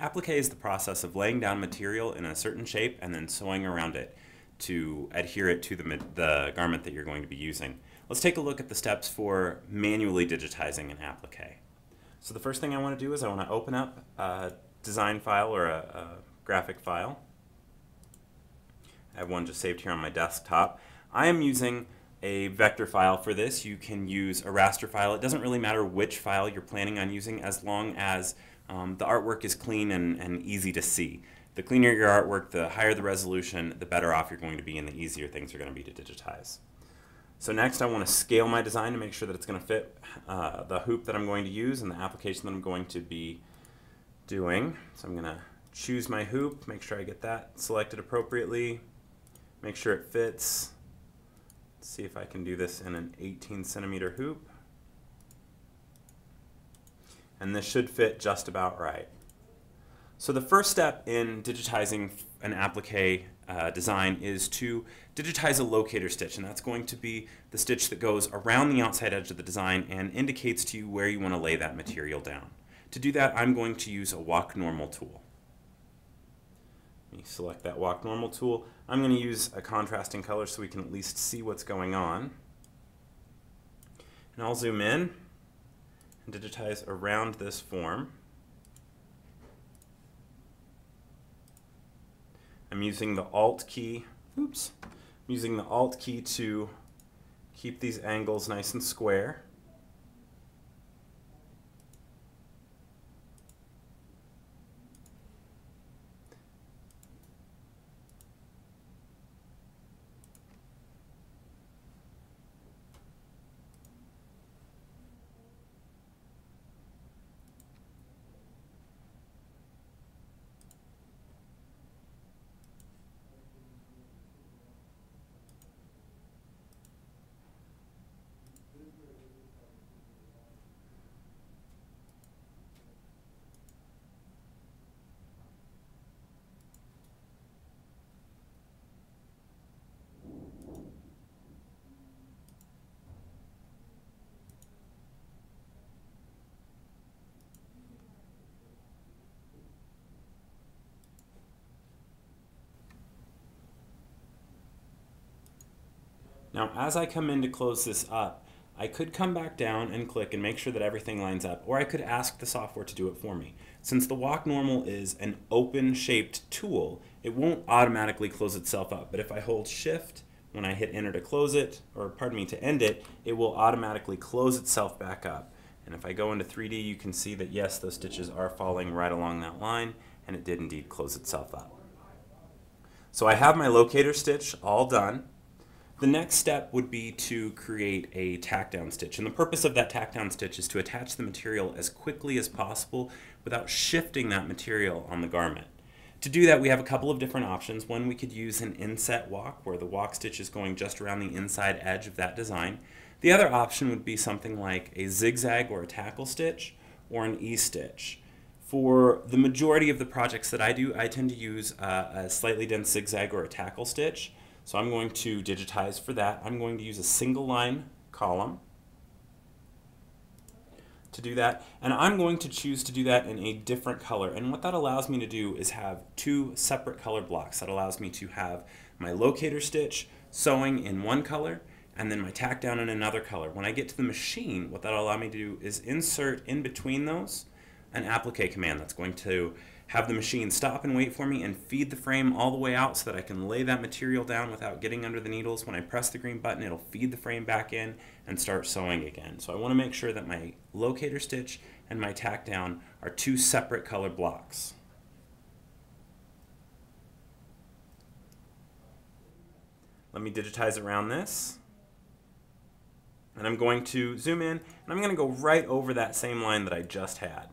Applique is the process of laying down material in a certain shape and then sewing around it to adhere it to the garment that you're going to be using. Let's take a look at the steps for manually digitizing an applique. So the first thing I want to do is I want to open up a design file or a graphic file. I have one just saved here on my desktop. I am using a vector file for this. You can use a raster file. It doesn't really matter which file you're planning on using as long as the artwork is clean and easy to see. The cleaner your artwork, the higher the resolution, the better off you're going to be and the easier things are going to be to digitize. So next I want to scale my design to make sure that it's going to fit the hoop that I'm going to use and the application that I'm going to be doing. So I'm going to choose my hoop, make sure I get that selected appropriately, make sure it fits. Let's see if I can do this in an 18-centimeter hoop. And this should fit just about right. So the first step in digitizing an applique design is to digitize a locator stitch, and that's going to be the stitch that goes around the outside edge of the design and indicates to you where you want to lay that material down. To do that, I'm going to use a walk normal tool. Let me select that walk normal tool. I'm going to use a contrasting color so we can at least see what's going on. And I'll zoom in and digitize around this form. I'm using the Alt key, I'm using the Alt key to keep these angles nice and square. Now, as I come in to close this up, I could come back down and click and make sure that everything lines up, or I could ask the software to do it for me. Since the Walk Normal is an open-shaped tool, it won't automatically close itself up, but if I hold Shift when I hit Enter to close it, or pardon me, to end it, it will automatically close itself back up. And if I go into 3D, you can see that yes, those stitches are falling right along that line, and it did indeed close itself up. So I have my locator stitch all done. The next step would be to create a tack down stitch, and the purpose of that tack down stitch is to attach the material as quickly as possible without shifting that material on the garment. To do that, we have a couple of different options. One, we could use an inset walk, where the walk stitch is going just around the inside edge of that design. The other option would be something like a zigzag or a tackle stitch or an E-stitch. For the majority of the projects that I do, I tend to use a slightly dense zigzag or a tackle stitch. So I'm going to digitize for that. I'm going to use a single line column to do that, and I'm going to choose to do that in a different color. And what that allows me to do is have two separate color blocks. That allows me to have my locator stitch sewing in one color and then my tack down in another color. When I get to the machine, what that will allow me to do is insert in between those an applique command that's going to have the machine stop and wait for me and feed the frame all the way out so that I can lay that material down without getting under the needles. When I press the green button, it'll feed the frame back in and start sewing again. So I want to make sure that my locator stitch and my tack down are two separate color blocks. Let me digitize around this. And I'm going to zoom in, and I'm going to go right over that same line that I just had.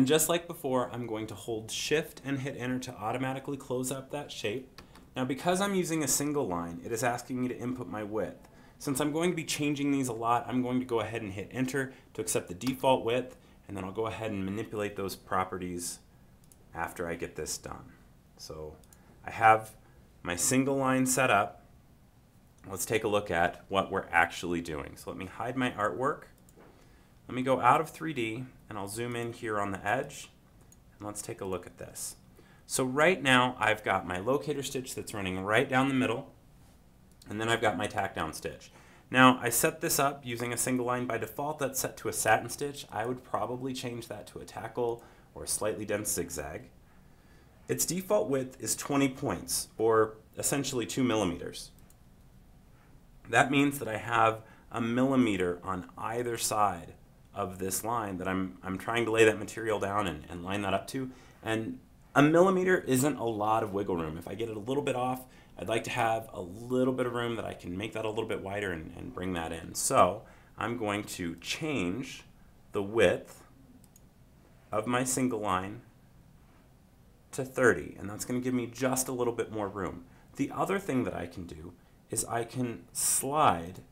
And just like before, I'm going to hold Shift and hit Enter to automatically close up that shape. Now because I'm using a single line, it is asking me to input my width. Since I'm going to be changing these a lot, I'm going to go ahead and hit Enter to accept the default width, and then I'll go ahead and manipulate those properties after I get this done. So I have my single line set up. Let's take a look at what we're actually doing. So let me hide my artwork. Let me go out of 3D and I'll zoom in here on the edge, and let's take a look at this. So right now I've got my locator stitch that's running right down the middle, and then I've got my tack down stitch. Now I set this up using a single line. By default that's set to a satin stitch. I would probably change that to a tackle or a slightly dense zigzag. Its default width is 20 points, or essentially 2 millimeters. That means that I have 1 millimeter on either side of this line that I'm trying to lay that material down and line that up to. And 1 millimeter isn't a lot of wiggle room. If I get it a little bit off, I'd like to have a little bit of room that I can make that a little bit wider and bring that in. So I'm going to change the width of my single line to 30, and that's going to give me just a little bit more room. The other thing that I can do is I can slide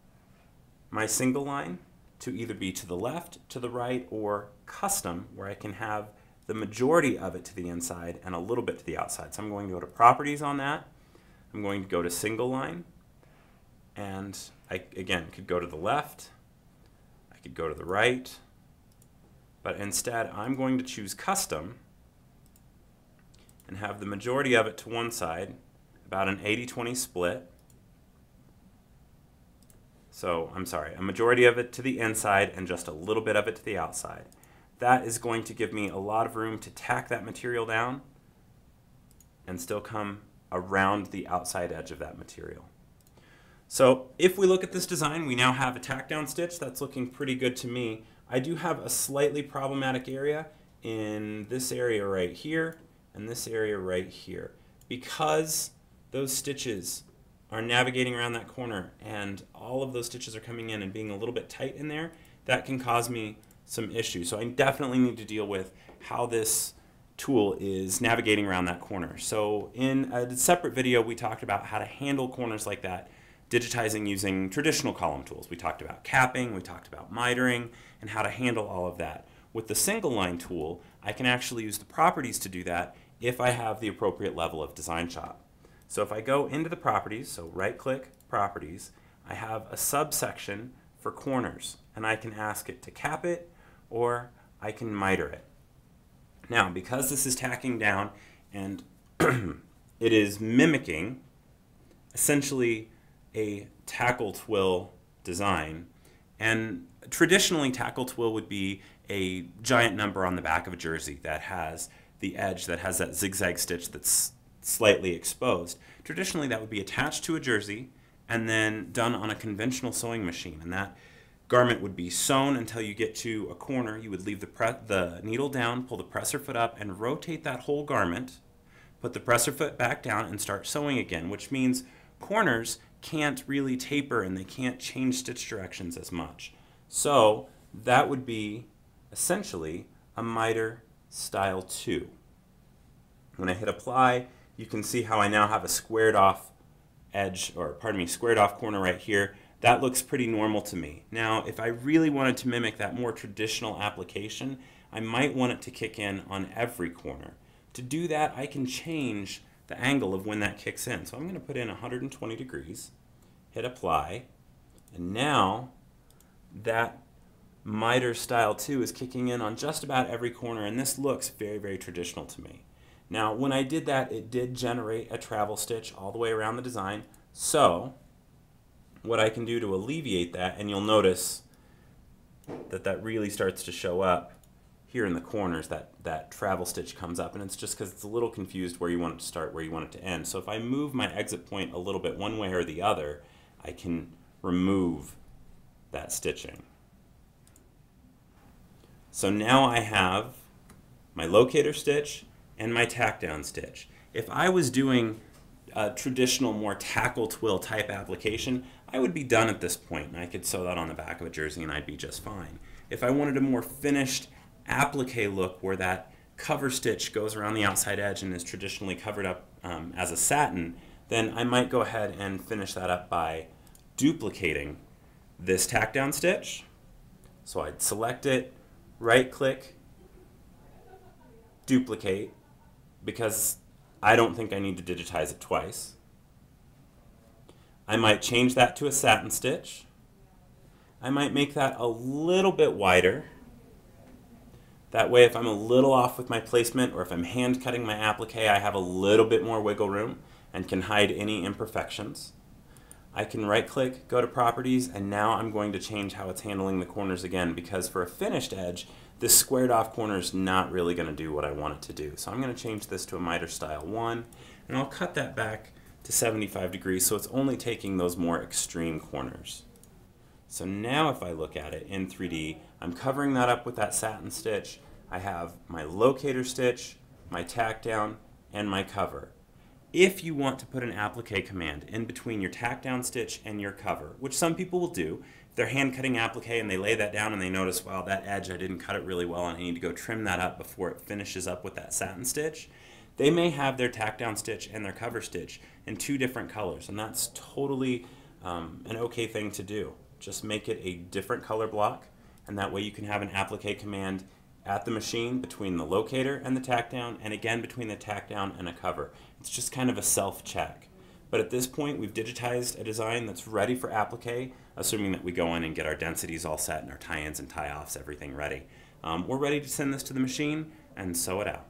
my single line to either be to the left, to the right, or custom, where I can have the majority of it to the inside and a little bit to the outside. So I'm going to go to Properties on that. I'm going to go to Single Line, and I, again, could go to the left, I could go to the right, but instead I'm going to choose Custom and have the majority of it to one side, about an 80-20 split. So, I'm sorry, a majority of it to the inside and just a little bit of it to the outside. That is going to give me a lot of room to tack that material down and still come around the outside edge of that material. So, if we look at this design, we now have a tack down stitch. That's looking pretty good to me. I do have a slightly problematic area in this area right here and this area right here, because those stitches are navigating around that corner and all of those stitches are coming in and being a little bit tight in there. That can cause me some issues. So I definitely need to deal with how this tool is navigating around that corner. So in a separate video, we talked about how to handle corners like that, digitizing using traditional column tools. We talked about capping, we talked about mitering, and how to handle all of that. With the single line tool, I can actually use the properties to do that if I have the appropriate level of design shop. So if I go into the properties, so right click, properties, I have a subsection for corners, and I can ask it to cap it, or I can miter it. Now because this is tacking down and it is mimicking essentially a tackle twill design, and traditionally tackle twill would be a giant number on the back of a jersey that has the edge that has that zigzag stitch that's slightly exposed. Traditionally that would be attached to a jersey and then done on a conventional sewing machine, and that garment would be sewn until you get to a corner. You would leave the needle down, pull the presser foot up, and rotate that whole garment, put the presser foot back down, and start sewing again, which means corners can't really taper and they can't change stitch directions as much. So that would be essentially a miter style 2. When I hit apply, you can see how I now have a squared off edge, or pardon me, squared off corner right here. That looks pretty normal to me. Now, if I really wanted to mimic that more traditional application, I might want it to kick in on every corner. To do that, I can change the angle of when that kicks in. So I'm going to put in 120 degrees, hit apply, and now that miter style 2 is kicking in on just about every corner, and this looks very, very traditional to me. Now when I did that, it did generate a travel stitch all the way around the design. So what I can do to alleviate that, and you'll notice that that really starts to show up here in the corners, that travel stitch comes up, and it's just because it's a little confused where you want it to start, where you want it to end. So if I move my exit point a little bit one way or the other, I can remove that stitching. So now I have my locator stitch and my tack down stitch. If I was doing a traditional, more tackle twill type application, I would be done at this point, and I could sew that on the back of a jersey and I'd be just fine. If I wanted a more finished applique look where that cover stitch goes around the outside edge and is traditionally covered up as a satin, then I might go ahead and finish that up by duplicating this tack down stitch. So I'd select it, right click, duplicate, because I don't think I need to digitize it twice. I might change that to a satin stitch. I might make that a little bit wider. That way if I'm a little off with my placement or if I'm hand cutting my applique, I have a little bit more wiggle room and can hide any imperfections. I can right click, go to properties, and now I'm going to change how it's handling the corners again, because for a finished edge, this squared off corner is not really going to do what I want it to do. So I'm going to change this to a miter style 1, and I'll cut that back to 75 degrees, so it's only taking those more extreme corners. So now if I look at it in 3D, I'm covering that up with that satin stitch. I have my locator stitch, my tack down, and my cover. If you want to put an applique command in between your tack down stitch and your cover, which some people will do, if they're hand cutting applique and they lay that down and they notice, wow, that edge, I didn't cut it really well and I need to go trim that up before it finishes up with that satin stitch, they may have their tack down stitch and their cover stitch in two different colors, and that's totally an okay thing to do. Just make it a different color block, and that way you can have an applique command at the machine between the locator and the tack down, and again between the tack down and a cover. It's just kind of a self-check. But at this point, we've digitized a design that's ready for applique, assuming that we go in and get our densities all set and our tie-ins and tie-offs, everything ready. We're ready to send this to the machine and sew it out.